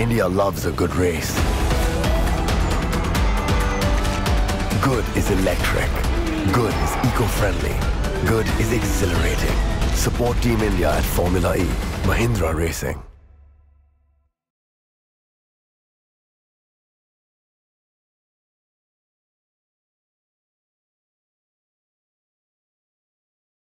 India loves a good race. Good is electric. Good is eco-friendly. Good is exhilarating. Support Team India at Formula E. Mahindra Racing.